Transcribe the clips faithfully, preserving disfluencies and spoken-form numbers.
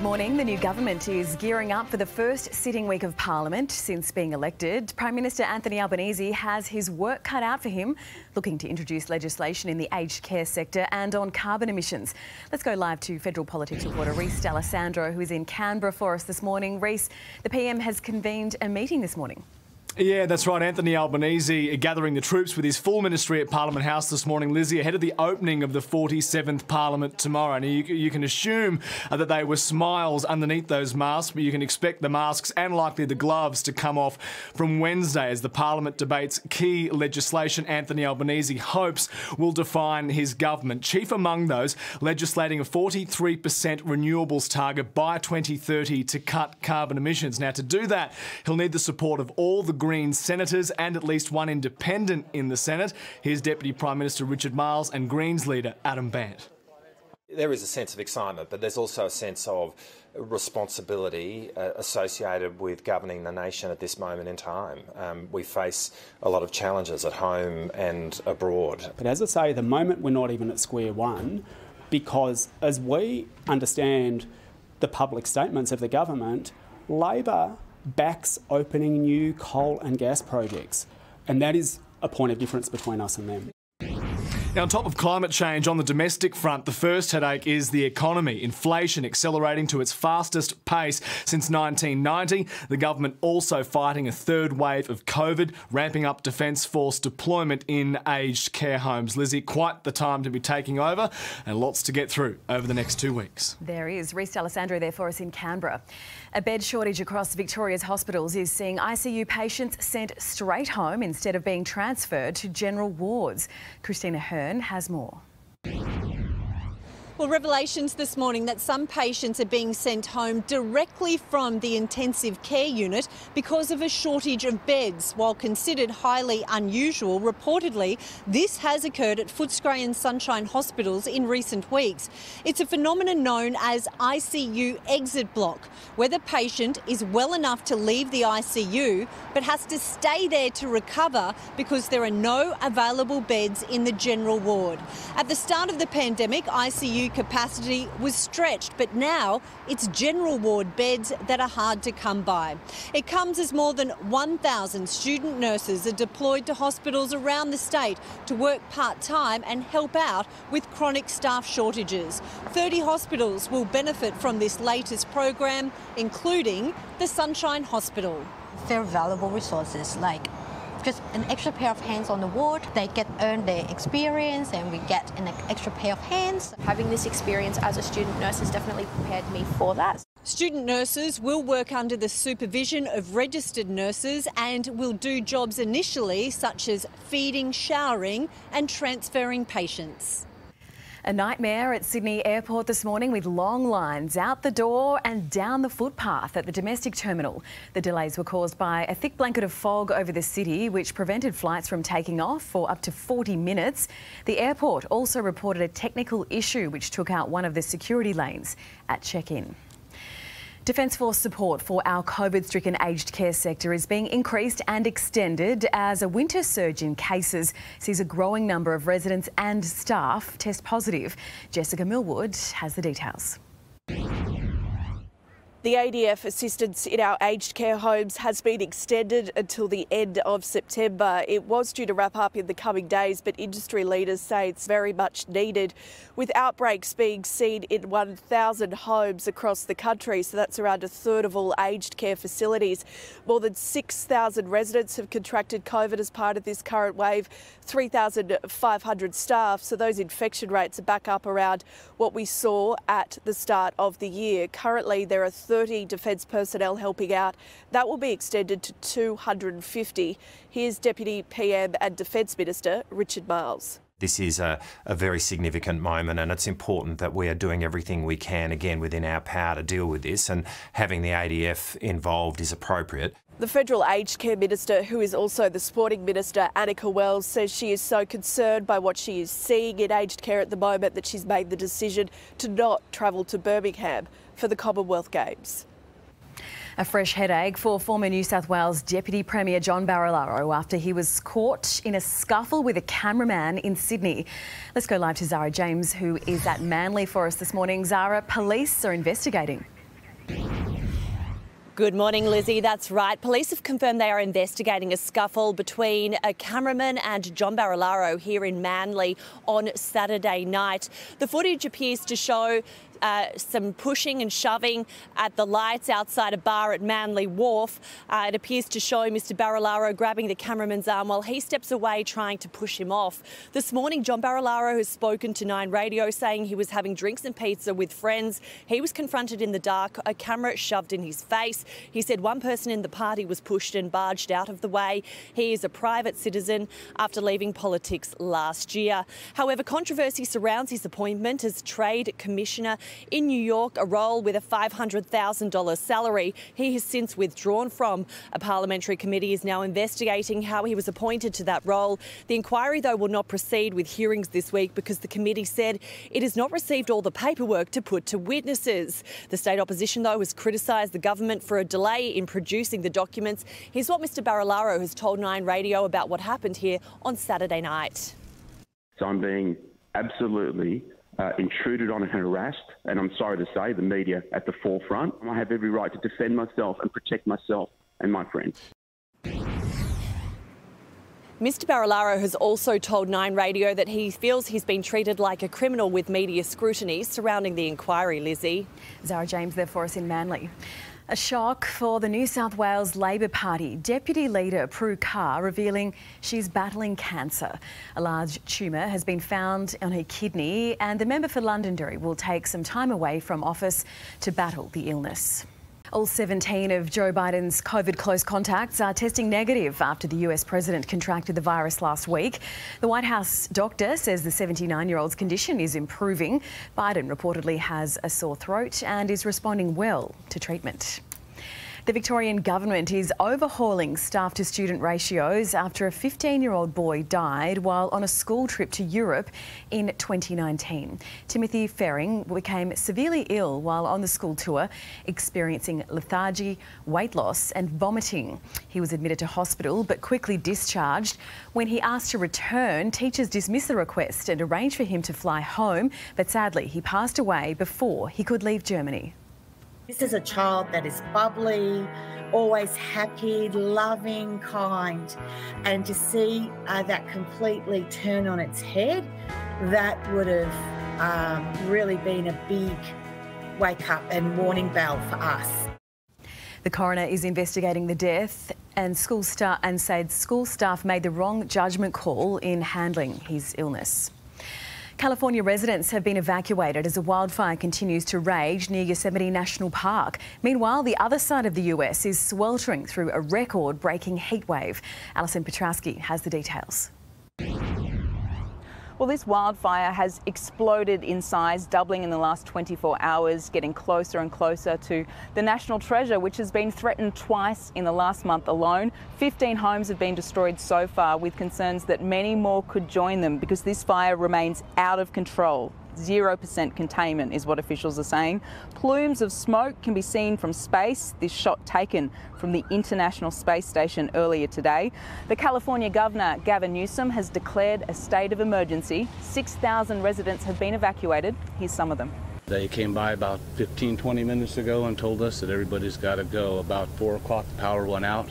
Good morning. The new government is gearing up for the first sitting week of Parliament since being elected. Prime Minister Anthony Albanese has his work cut out for him, looking to introduce legislation in the aged care sector and on carbon emissions. Let's go live to federal politics reporter Rhys D'Alessandro, who is in Canberra for us this morning. Rhys, the P M has convened a meeting this morning. Yeah, that's right. Anthony Albanese gathering the troops with his full ministry at Parliament House this morning, Lizzie, ahead of the opening of the forty-seventh Parliament tomorrow. Now, you, you can assume uh, that they were smiles underneath those masks, but you can expect the masks and likely the gloves to come off from Wednesday as the Parliament debates key legislation Anthony Albanese hopes will define his government. Chief among those, legislating a forty-three percent renewables target by twenty thirty to cut carbon emissions. Now, to do that, he'll need the support of all the Green senators and at least one independent in the Senate. Here's Deputy Prime Minister Richard Miles and Greens leader Adam Bandt. There is a sense of excitement, but there's also a sense of responsibility uh, associated with governing the nation at this moment in time. Um, we face a lot of challenges at home and abroad. But as I say, at the moment we're not even at square one, because as we understand the public statements of the government, Labor backs opening new coal and gas projects. And that is a point of difference between us and them. Now, on top of climate change, on the domestic front, the first headache is the economy. Inflation accelerating to its fastest pace since nineteen ninety. The government also fighting a third wave of COVID, ramping up Defence Force deployment in aged care homes. Lizzie, quite the time to be taking over and lots to get through over the next two weeks. There is. Rhys D'Alessandro there for us in Canberra. A bed shortage across Victoria's hospitals is seeing I C U patients sent straight home instead of being transferred to general wards. Christina Hurd has more. Well, revelations this morning that some patients are being sent home directly from the intensive care unit because of a shortage of beds. While considered highly unusual, reportedly this has occurred at Footscray and Sunshine hospitals in recent weeks. It's a phenomenon known as I C U exit block, where the patient is well enough to leave the I C U but has to stay there to recover because there are no available beds in the general ward. At the start of the pandemic, I C U capacity was stretched, but now it's general ward beds that are hard to come by. It comes as more than one thousand student nurses are deployed to hospitals around the state to work part-time and help out with chronic staff shortages. thirty hospitals will benefit from this latest program, including the Sunshine Hospital. They're valuable resources, like just an extra pair of hands on the ward. They get earn their experience and we get an extra pair of hands. Having this experience as a student nurse has definitely prepared me for that. Student nurses will work under the supervision of registered nurses and will do jobs initially such as feeding, showering and transferring patients. A nightmare at Sydney Airport this morning, with long lines out the door and down the footpath at the domestic terminal. The delays were caused by a thick blanket of fog over the city, which prevented flights from taking off for up to forty minutes. The airport also reported a technical issue which took out one of the security lanes at check-in. Defence Force support for our COVID-stricken aged care sector is being increased and extended as a winter surge in cases sees a growing number of residents and staff test positive. Jessica Millwood has the details. The A D F assistance in our aged care homes has been extended until the end of September. It was due to wrap up in the coming days, but industry leaders say it's very much needed, with outbreaks being seen in one thousand homes across the country. So that's around a third of all aged care facilities. More than six thousand residents have contracted COVID as part of this current wave, three thousand five hundred staff. So those infection rates are back up around what we saw at the start of the year. Currently, there are thirty defence personnel helping out. That will be extended to two hundred fifty. Here's Deputy P M and Defence Minister Richard Miles. This is a, a very significant moment, and it's important that we are doing everything we can, again, within our power to deal with this, and having the A D F involved is appropriate. The Federal Aged Care Minister, who is also the Sporting Minister, Annika Wells, says she is so concerned by what she is seeing in aged care at the moment that she's made the decision to not travel to Birmingham for the Commonwealth Games. A fresh headache for former New South Wales Deputy Premier John Barilaro after he was caught in a scuffle with a cameraman in Sydney. Let's go live to Zara James, who is at Manly for us this morning. Zara, police are investigating. Good morning, Lizzie. That's right. Police have confirmed they are investigating a scuffle between a cameraman and John Barilaro here in Manly on Saturday night. The footage appears to show Uh, some pushing and shoving at the lights outside a bar at Manly Wharf. Uh, it appears to show Mister Barilaro grabbing the cameraman's arm while he steps away trying to push him off. This morning, John Barilaro has spoken to Nine Radio saying he was having drinks and pizza with friends. He was confronted in the dark, a camera shoved in his face. He said one person in the party was pushed and barged out of the way. He is a private citizen after leaving politics last year. However, controversy surrounds his appointment as Trade Commissioner in New York, a role with a five hundred thousand dollars salary he has since withdrawn from. A parliamentary committee is now investigating how he was appointed to that role. The inquiry, though, will not proceed with hearings this week because the committee said it has not received all the paperwork to put to witnesses. The state opposition, though, has criticised the government for a delay in producing the documents. Here's what Mr Barilaro has told Nine Radio about what happened here on Saturday night. So I'm being absolutely Uh, intruded on and harassed, and I'm sorry to say, the media at the forefront. I have every right to defend myself and protect myself and my friends. Mr Barilaro has also told Nine Radio that he feels he's been treated like a criminal with media scrutiny surrounding the inquiry, Lizzie. Zara James there for us in Manly. A shock for the New South Wales Labor Party. Deputy Leader Prue Carr revealing she's battling cancer. A large tumour has been found on her kidney, and the member for Londonderry will take some time away from office to battle the illness. All seventeen of Joe Biden's COVID close contacts are testing negative after the U S president contracted the virus last week. The White House doctor says the seventy-nine-year-old's condition is improving. Biden reportedly has a sore throat and is responding well to treatment. The Victorian government is overhauling staff-to-student ratios after a fifteen-year-old boy died while on a school trip to Europe in twenty nineteen. Timothy Feeney became severely ill while on the school tour, experiencing lethargy, weight loss and vomiting. He was admitted to hospital but quickly discharged. When he asked to return, teachers dismissed the request and arranged for him to fly home, but sadly he passed away before he could leave Germany. This is a child that is bubbly, always happy, loving, kind, and to see uh, that completely turn on its head, that would have um, really been a big wake-up and warning bell for us. The coroner is investigating the death, and school staff and said school staff made the wrong judgement call in handling his illness. California residents have been evacuated as a wildfire continues to rage near Yosemite National Park. Meanwhile, the other side of the U S is sweltering through a record-breaking heatwave. Alison Petrowski has the details. Well, this wildfire has exploded in size, doubling in the last twenty-four hours, getting closer and closer to the national treasure, which has been threatened twice in the last month alone. fifteen homes have been destroyed so far, with concerns that many more could join them because this fire remains out of control. zero percent containment is what officials are saying. Plumes of smoke can be seen from space. This shot taken from the International Space Station earlier today. The California Governor, Gavin Newsom, has declared a state of emergency. six thousand residents have been evacuated. Here's some of them. They came by about fifteen, twenty minutes ago and told us that everybody's got to go. About four o'clock, the power went out,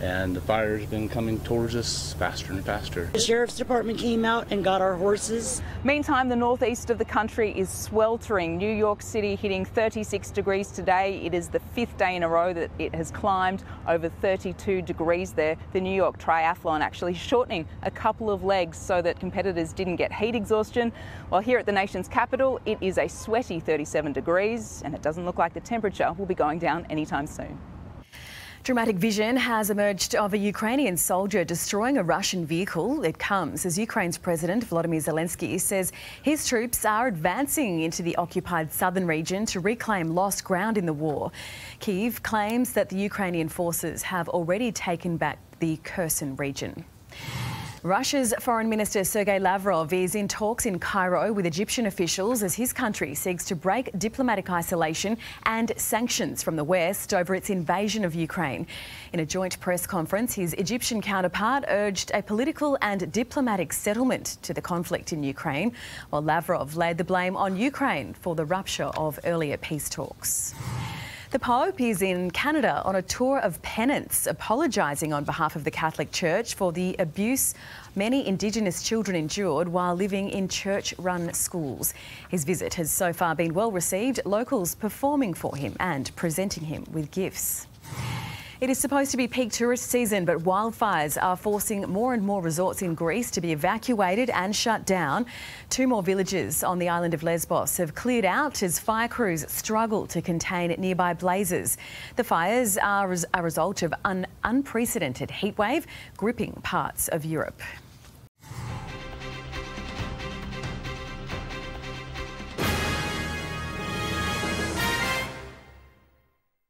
and the fire's been coming towards us faster and faster. The Sheriff's Department came out and got our horses. Meantime, the northeast of the country is sweltering. New York City hitting thirty-six degrees today. It is the fifth day in a row that it has climbed over thirty-two degrees there. The New York Triathlon actually shortening a couple of legs so that competitors didn't get heat exhaustion. While here at the nation's capital, it is a sweaty thirty-seven degrees, and it doesn't look like the temperature will be going down anytime soon. Dramatic vision has emerged of a Ukrainian soldier destroying a Russian vehicle. It comes as Ukraine's President Volodymyr Zelensky says his troops are advancing into the occupied southern region to reclaim lost ground in the war. Kyiv claims that the Ukrainian forces have already taken back the Kherson region. Russia's Foreign Minister Sergey Lavrov is in talks in Cairo with Egyptian officials as his country seeks to break diplomatic isolation and sanctions from the West over its invasion of Ukraine. In a joint press conference, his Egyptian counterpart urged a political and diplomatic settlement to the conflict in Ukraine, while Lavrov laid the blame on Ukraine for the rupture of earlier peace talks. The Pope is in Canada on a tour of penance, apologising on behalf of the Catholic Church for the abuse many Indigenous children endured while living in church-run schools. His visit has so far been well received, locals performing for him and presenting him with gifts. It is supposed to be peak tourist season, but wildfires are forcing more and more resorts in Greece to be evacuated and shut down. Two more villages on the island of Lesbos have cleared out as fire crews struggle to contain nearby blazes. The fires are a result of an unprecedented heatwave gripping parts of Europe.